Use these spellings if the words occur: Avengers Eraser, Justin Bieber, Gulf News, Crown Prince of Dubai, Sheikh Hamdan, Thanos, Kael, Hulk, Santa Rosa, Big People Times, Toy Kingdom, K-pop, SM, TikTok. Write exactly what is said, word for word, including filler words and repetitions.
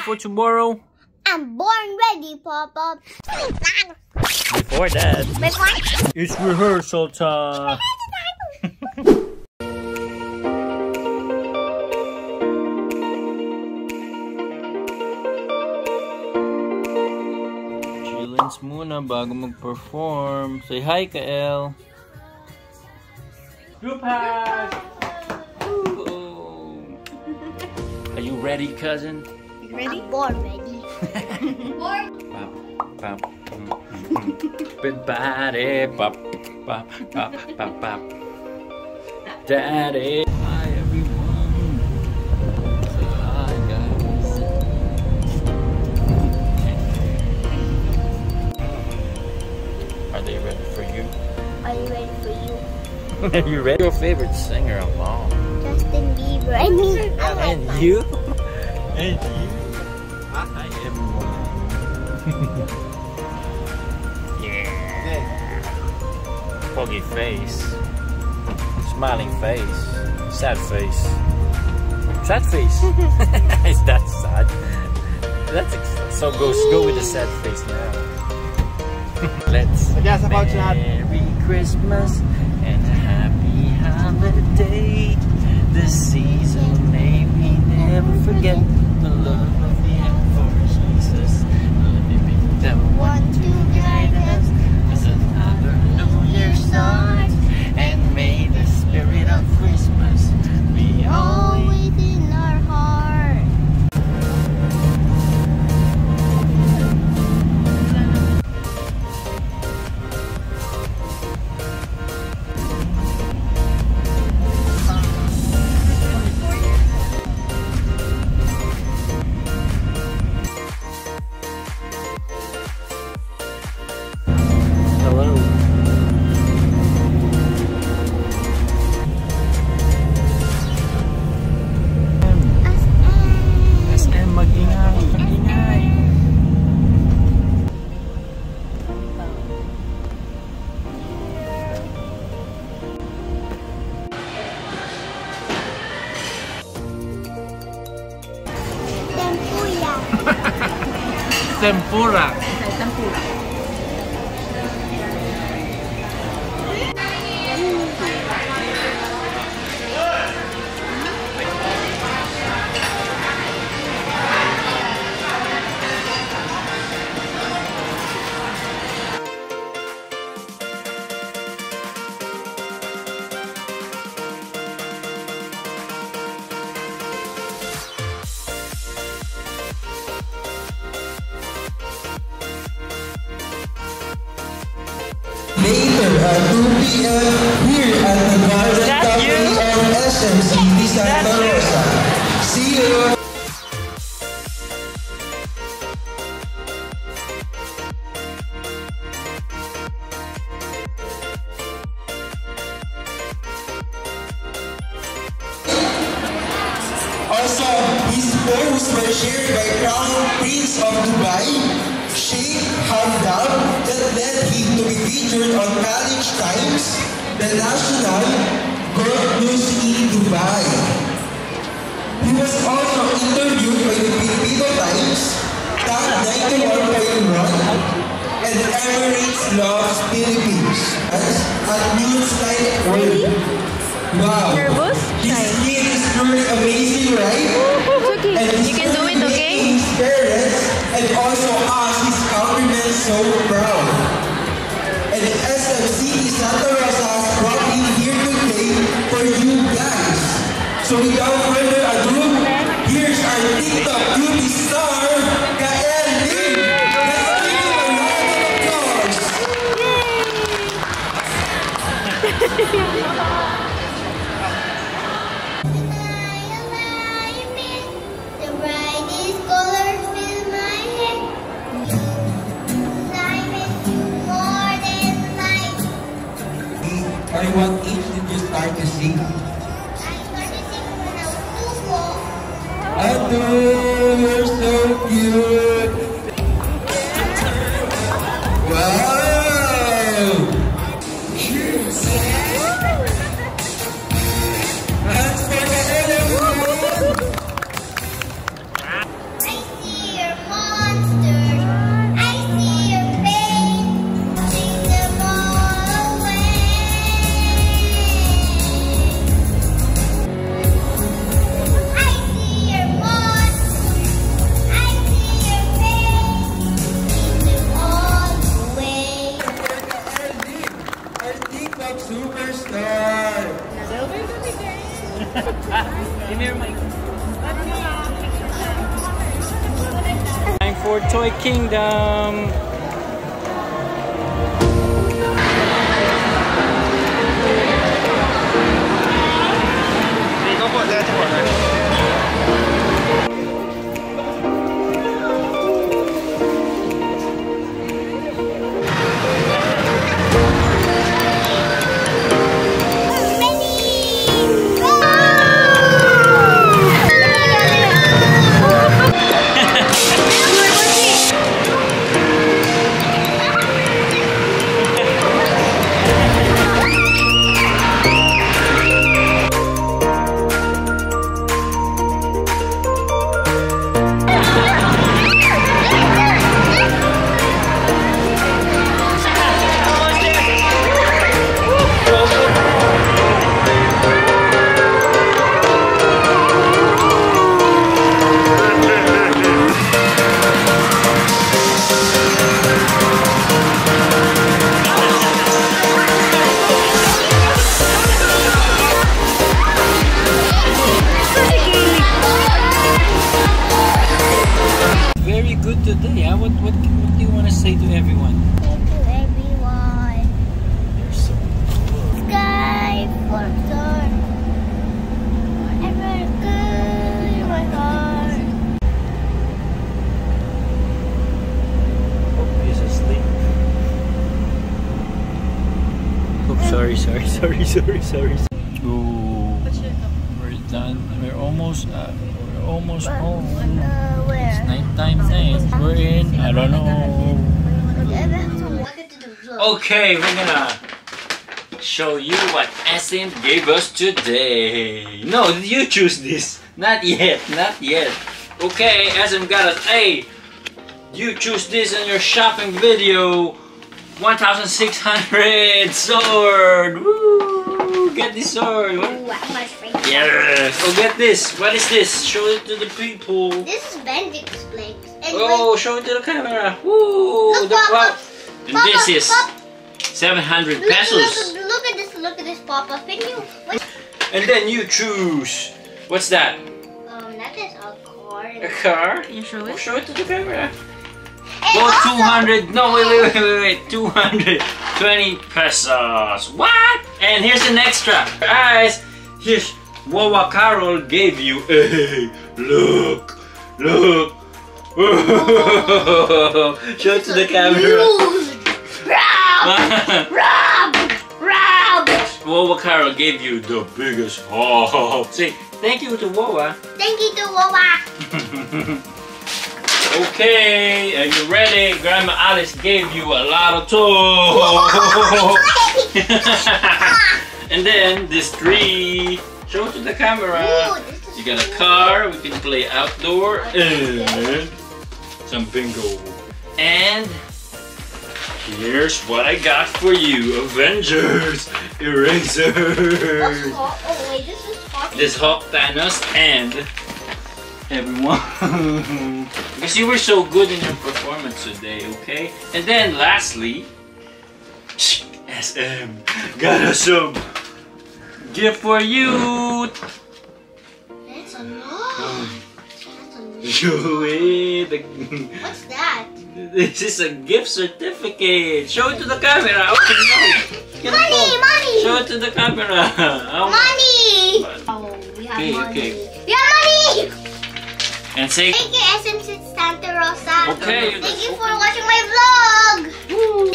for tomorrow? I'm born ready, Papa. Before that, Before? It's rehearsal time. Chillins muna bago mag-perform. Say hi, Kael. Group hug. Are you ready, cousin? You ready? I'm born ready. Pop, pop, big body, pop, pop, pop, pop, pop. Daddy. Hi everyone. Say hi guys. Are they ready for you? Are you ready for you? Are you ready? Your favorite singer along? Justin Bieber. I mean, I like and mine. You? And you? Hi everyone. Yeah. Foggy face. Smiling face. Sad face. Sad face. Is that sad? That's so go go with the sad face now. Let's yes, about Merry Christmas and a happy holiday. This season may we never forget the love of the end for Jesus. Let me make them one to guide us as another New Year's start. And may the spirit of Christmas be always in our heart. Tempura. Tempura. Later at two P M here at the Garden Company of S M in Santa Rosa. See you! Also, his poems were shared by Crown Prince of Dubai, Sheikh Hamdan, that led him to be featured on College Times, the national Gulf News in Dubai. He was also interviewed by the Big People Times, Top ninety-one point one, and Emirates Loves Philippines, at Newsline World. Wow! His kid is really amazing, right? And you can do it, okay? His parents and also us, his countrymen, so proud. And the S M C Santa Rosa has brought in here today for you guys. So without further ado, here's our TikTok beauty star, Kael. Let's give him a round of applause. Yay! By what age did you start to sing? I started to sing when I was too small. Ado, you're so cute. Wow! That's for the elephant! I see. K-pop superstar. Silver would be great. Give me your mic. Time for Toy Kingdom. Sorry, sorry, sorry, sorry. Ooh, we're done. We're almost, uh, we're almost home. It's nighttime now. We're in, I don't know. Okay, we're gonna show you what S M gave us today. No, you choose this. Not yet, not yet. Okay, S M got us. Hey, you choose this in your shopping video. one thousand six hundred sword! Woo! Get this sword! Ooh, how much free? Yes! Oh, get this! What is this? Show it to the people! This is Benedict's place. Oh, show it to the camera! Woo! Look, the Papa! And Papa, this is Papa. seven hundred look, pesos! Look, look at this! Look at this, Papa! Can you... What? And then you choose! What's that? Um, that is a car. A car? You show it? Oh, show it to the camera! Go two hundred, no wait, wait, wait, wait, two hundred twenty pesos. What? And here's an extra. Guys, here's Wawa Carol gave you. Hey, look, look. Oh. Show it to the camera. Rob, Rob, Rob. Wawa Carol gave you the biggest haul. Say, thank you to Wawa. Thank you to Wawa. Okay, are you ready? Grandma Alice gave you a lot of toys. And then this tree. Show it to the camera. Ooh, you got a car, we can play outdoor. Okay. And some bingo. And here's what I got for you. Avengers Eraser. What's Hulk? Oh wait, this is Hulk. This Hulk, Thanos, and everyone. Because you were so good in your performance today, okay? And then lastly, S M got us some gift for you. That's a lot. Show it. What's that? This is a gift certificate. Show it to the camera. Okay, no. Money, money. Show it to the camera. Money. Oh, we have okay, money. Okay. We have money. And say thank you, S M Santa Rosa. Okay. Thank you for watching my vlog. Woo.